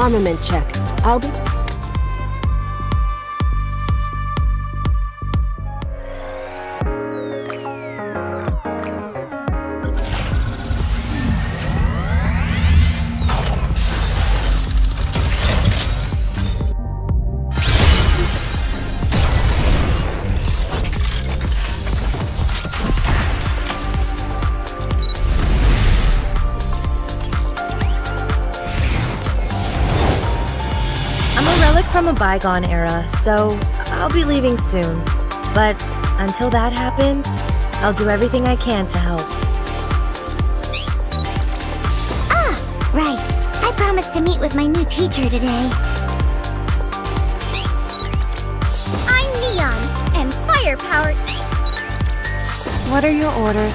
Armament check. I'll be... from a bygone era, so I'll be leaving soon. But until that happens, I'll do everything I can to help. Ah, right. I promised to meet with my new teacher today. I'm Neon, and Firepower. What are your orders?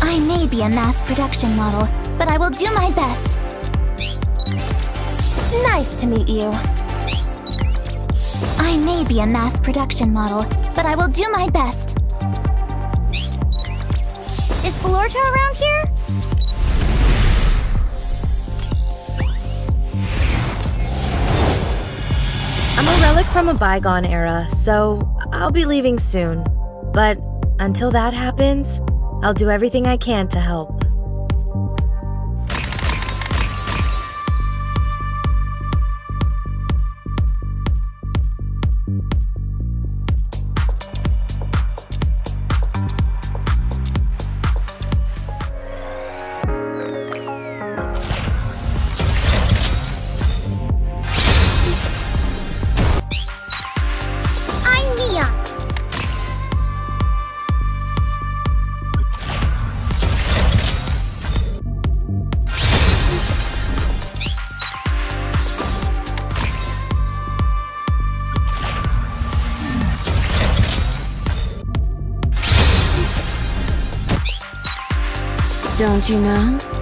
I may be a mass production model, but I will do my best. Nice to meet you. I may be a mass production model, but I will do my best. Is Florta around here? I'm a relic from a bygone era, so I'll be leaving soon. But until that happens, I'll do everything I can to help. Don't you know?